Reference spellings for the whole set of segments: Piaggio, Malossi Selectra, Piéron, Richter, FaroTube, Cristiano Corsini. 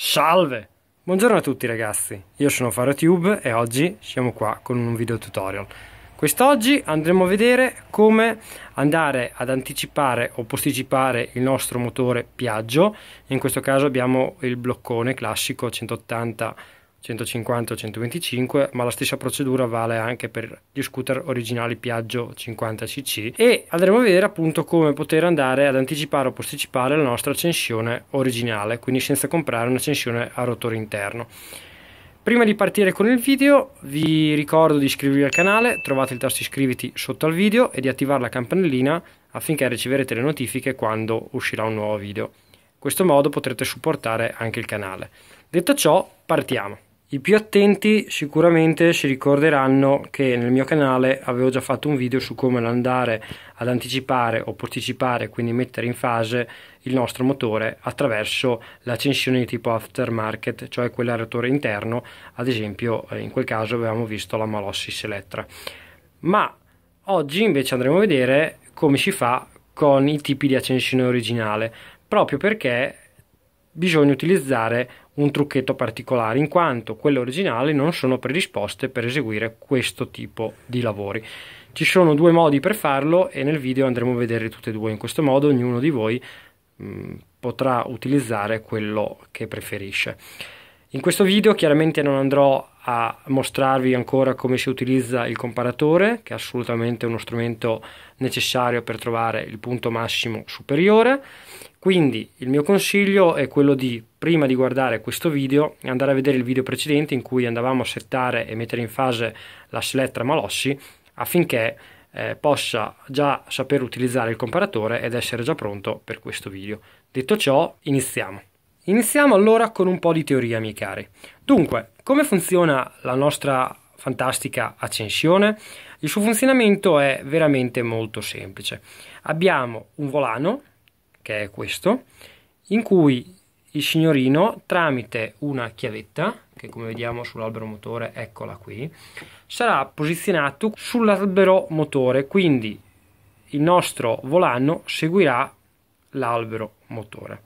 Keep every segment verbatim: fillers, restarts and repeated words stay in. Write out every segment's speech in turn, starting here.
Salve! Buongiorno a tutti ragazzi, io sono FaroTube e oggi siamo qua con un video tutorial. Quest'oggi andremo a vedere come andare ad anticipare o posticipare il nostro motore Piaggio. In questo caso abbiamo il bloccone classico centottanta, centocinquanta o centoventicinque, ma la stessa procedura vale anche per gli scooter originali Piaggio cinquanta cc, e andremo a vedere appunto come poter andare ad anticipare o posticipare la nostra accensione originale, quindi senza comprare un'accensione a rotore interno. Prima di partire con il video vi ricordo di iscrivervi al canale, trovate il tasto iscriviti sotto al video e di attivare la campanellina affinché riceverete le notifiche quando uscirà un nuovo video. In questo modo potrete supportare anche il canale. Detto ciò, partiamo. I più attenti sicuramente si ricorderanno che nel mio canale avevo già fatto un video su come andare ad anticipare o posticipare, quindi mettere in fase il nostro motore attraverso l'accensione di tipo aftermarket, cioè quella a rotore interno. Ad esempio in quel caso avevamo visto la Malossi Selectra, ma oggi invece andremo a vedere come si fa con i tipi di accensione originale, proprio perché bisogna utilizzare un trucchetto particolare, in quanto quelle originali non sono predisposte per eseguire questo tipo di lavori. Ci sono due modi per farlo e nel video andremo a vedere tutte e due. In questo modo ognuno di voi mh, potrà utilizzare quello che preferisce. In questo video chiaramente non andrò a mostrarvi ancora come si utilizza il comparatore, che è assolutamente uno strumento necessario per trovare il punto massimo superiore. Quindi il mio consiglio è quello di, prima di guardare questo video, andare a vedere il video precedente in cui andavamo a settare e mettere in fase la Selectra Malossi, affinché eh, possa già saper utilizzare il comparatore ed essere già pronto per questo video. Detto ciò, iniziamo. Iniziamo allora con un po' di teoria, miei cari. Dunque, come funziona la nostra fantastica accensione? Il suo funzionamento è veramente molto semplice. Abbiamo un volano, che è questo, in cui il signorino, tramite una chiavetta, che come vediamo sull'albero motore, eccola qui, sarà posizionato sull'albero motore, quindi il nostro volano seguirà l'albero motore.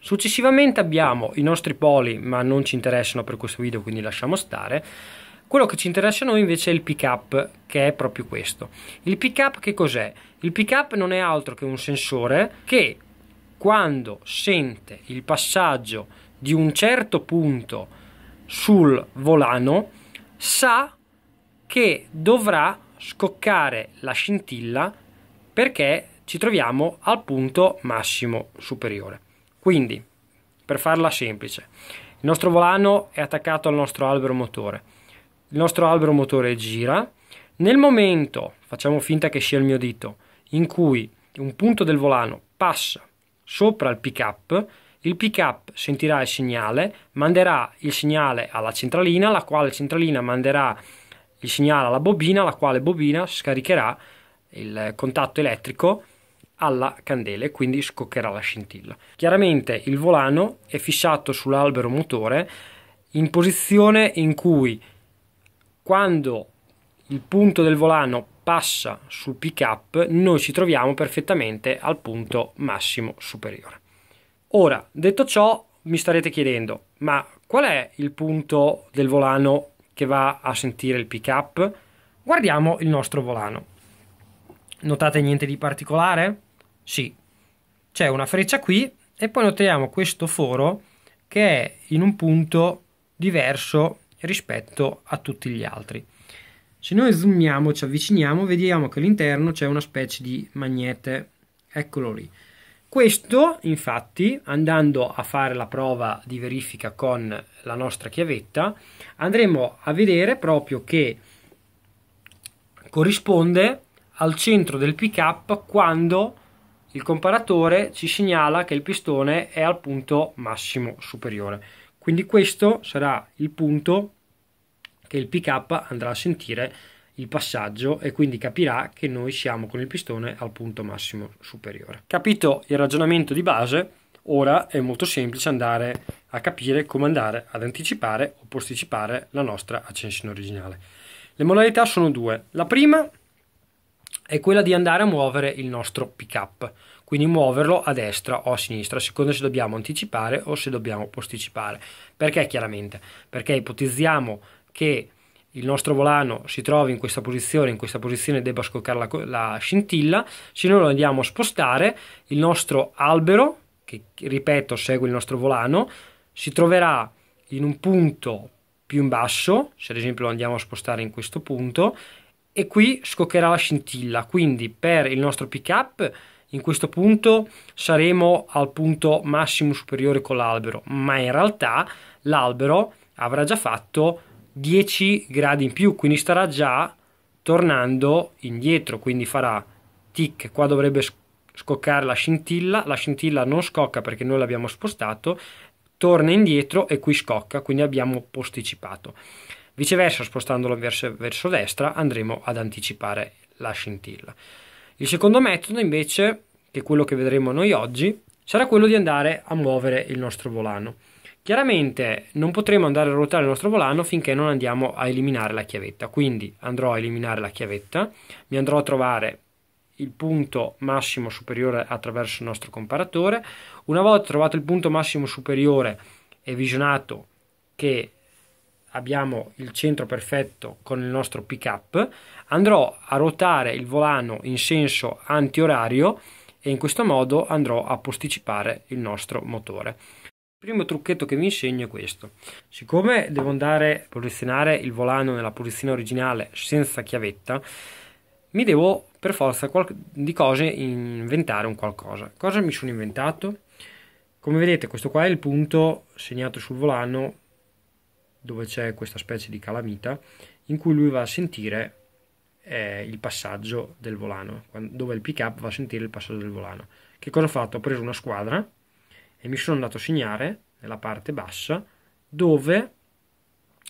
Successivamente abbiamo i nostri poli, ma non ci interessano per questo video, quindi lasciamo stare. Quello che ci interessa a noi invece è il pick up, che è proprio questo. Il pick up che cos'è? Il pick up non è altro che un sensore che, quando sente il passaggio di un certo punto sul volano, sa che dovrà scoccare la scintilla perché ci troviamo al punto massimo superiore. Quindi, per farla semplice, il nostro volano è attaccato al nostro albero motore, il nostro albero motore gira. Nel momento, facciamo finta che sia il mio dito, in cui un punto del volano passa sopra il pick up, il pick up sentirà il segnale, manderà il segnale alla centralina, la quale centralina manderà il segnale alla bobina, la quale bobina scaricherà il contatto elettrico alla candela e quindi scoccherà la scintilla. Chiaramente il volano è fissato sull'albero motore in posizione in cui, quando il punto del volano passa sul pick up, noi ci troviamo perfettamente al punto massimo superiore. Ora, detto ciò, mi starete chiedendo: ma qual è il punto del volano che va a sentire il pick up? Guardiamo il nostro volano. Notate niente di particolare? Sì, c'è una freccia qui e poi notiamo questo foro che è in un punto diverso rispetto a tutti gli altri. Se noi zoomiamo, ci avviciniamo, vediamo che all'interno c'è una specie di magnete, eccolo lì. Questo infatti, andando a fare la prova di verifica con la nostra chiavetta, andremo a vedere proprio che corrisponde al centro del pick up quando il comparatore ci segnala che il pistone è al punto massimo superiore. Quindi questo sarà il punto che il pick up andrà a sentire il passaggio e quindi capirà che noi siamo con il pistone al punto massimo superiore. Capito il ragionamento di base? Ora è molto semplice andare a capire come andare ad anticipare o posticipare la nostra accensione originale. Le modalità sono due. La prima è quella di andare a muovere il nostro pick up, quindi muoverlo a destra o a sinistra, a seconda se dobbiamo anticipare o se dobbiamo posticipare. Perché chiaramente? Perché ipotizziamo che il nostro volano si trovi in questa posizione, in questa posizione debba scoccare la, la scintilla. Se noi lo andiamo a spostare, il nostro albero, che ripeto segue il nostro volano, si troverà in un punto più in basso, se ad esempio lo andiamo a spostare in questo punto, e qui scoccherà la scintilla. Quindi per il nostro pick up in questo punto saremo al punto massimo superiore con l'albero, ma in realtà l'albero avrà già fatto dieci gradi in più, quindi starà già tornando indietro, quindi farà tic, qua dovrebbe scoccare la scintilla, la scintilla non scocca perché noi l'abbiamo spostato, torna indietro e qui scocca, quindi abbiamo posticipato. Viceversa, spostandolo verso, verso destra andremo ad anticipare la scintilla. Il secondo metodo invece, che è quello che vedremo noi oggi, sarà quello di andare a muovere il nostro volano. Chiaramente non potremo andare a ruotare il nostro volano finché non andiamo a eliminare la chiavetta, quindi andrò a eliminare la chiavetta, mi andrò a trovare il punto massimo superiore attraverso il nostro comparatore. Una volta trovato il punto massimo superiore e visionato che abbiamo il centro perfetto con il nostro pick up, andrò a ruotare il volano in senso antiorario e in questo modo andrò a posticipare il nostro motore. Il primo trucchetto che vi insegno è questo: siccome devo andare a posizionare il volano nella posizione originale senza chiavetta, mi devo per forza di cose inventare un qualcosa. Cosa mi sono inventato? Come vedete, questo qua è il punto segnato sul volano dove c'è questa specie di calamita in cui lui va a sentire eh, il passaggio del volano, dove il pick up va a sentire il passaggio del volano. Che cosa ho fatto? Ho preso una squadra e mi sono andato a segnare nella parte bassa dove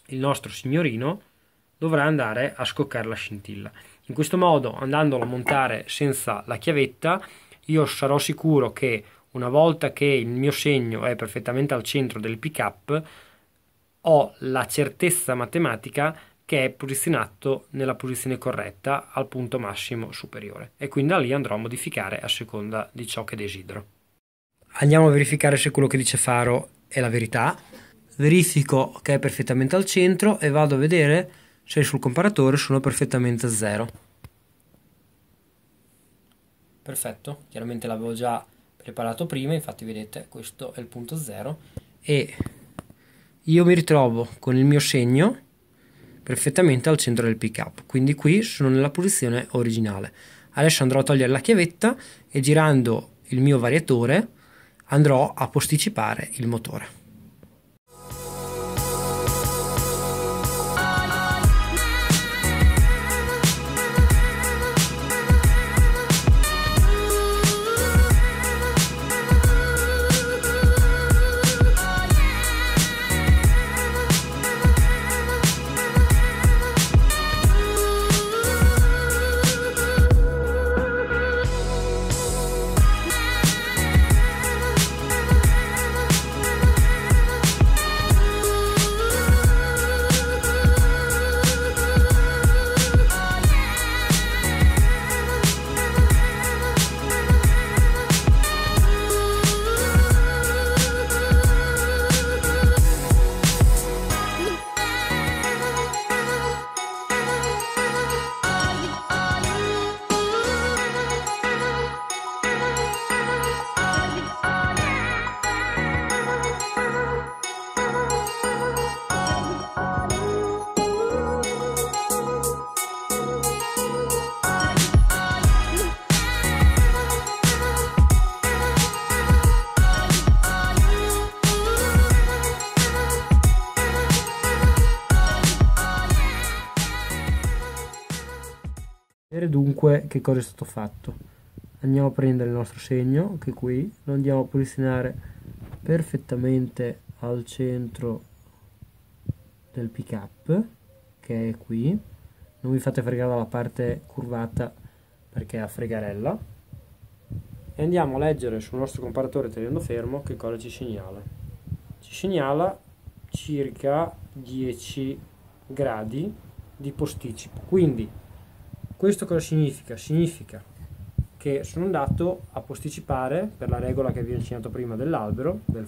il nostro signorino dovrà andare a scoccare la scintilla. In questo modo, andandolo a montare senza la chiavetta, io sarò sicuro che una volta che il mio segno è perfettamente al centro del pick up, ho la certezza matematica che è posizionato nella posizione corretta al punto massimo superiore, e quindi da lì andrò a modificare a seconda di ciò che desidero. Andiamo a verificare se quello che dice Faro è la verità. Verifico che è perfettamente al centro e vado a vedere se sul comparatore sono perfettamente a zero. Perfetto, chiaramente l'avevo già preparato prima, infatti vedete, questo è il punto zero e io mi ritrovo con il mio segno perfettamente al centro del pick up, quindi qui sono nella posizione originale. Adesso andrò a togliere la chiavetta e girando il mio variatore andrò a posticipare il motore. Dunque, che cosa è stato fatto? Andiamo a prendere il nostro segno, che qui lo andiamo a posizionare perfettamente al centro del pick up, che è qui. Non vi fate fregare dalla parte curvata perché è a fregarella, e andiamo a leggere sul nostro comparatore tenendo fermo che cosa ci segnala. Ci segnala circa dieci gradi di posticipo. Quindi questo cosa significa? Significa che sono andato a posticipare per la regola che vi ho insegnato prima dell'albero, del,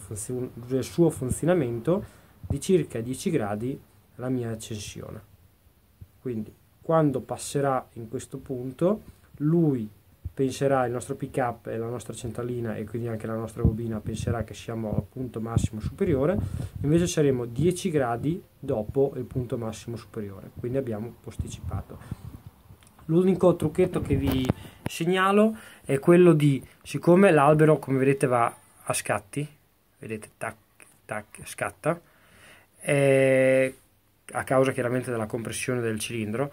del suo funzionamento, di circa dieci gradi la mia accensione. Quindi quando passerà in questo punto, lui penserà, il nostro pick up e la nostra centralina e quindi anche la nostra bobina penserà che siamo al punto massimo superiore, invece saremo dieci gradi dopo il punto massimo superiore, quindi abbiamo posticipato. L'unico trucchetto che vi segnalo è quello di, siccome l'albero come vedete va a scatti, vedete, tac tac, scatta, eh, a causa chiaramente della compressione del cilindro,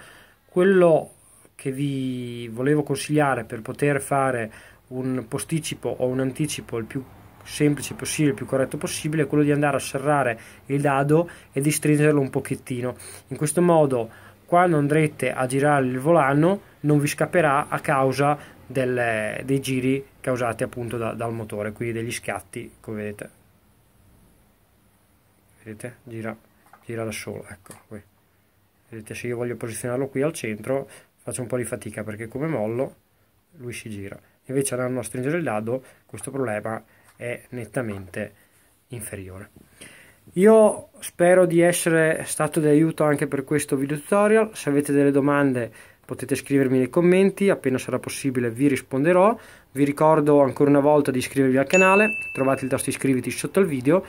quello che vi volevo consigliare per poter fare un posticipo o un anticipo il più semplice possibile, il più corretto possibile, è quello di andare a serrare il dado e di stringerlo un pochettino. In questo modo, quando andrete a girare il volano, non vi scapperà a causa del, dei giri causati appunto da, dal motore, quindi degli scatti, come vedete. Vedete? Gira, gira da solo, ecco qui. Vedete, se io voglio posizionarlo qui al centro, faccio un po' di fatica perché come mollo lui si gira. Invece andando a stringere il dado, questo problema è nettamente inferiore. Io spero di essere stato di aiuto anche per questo video tutorial. Se avete delle domande potete scrivermi nei commenti, appena sarà possibile vi risponderò. Vi ricordo ancora una volta di iscrivervi al canale, trovate il tasto iscriviti sotto al video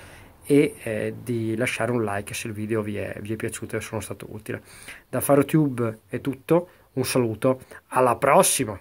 e eh, di lasciare un like se il video vi è, vi è piaciuto e sono stato utile. Da FaroTube è tutto, un saluto, alla prossima!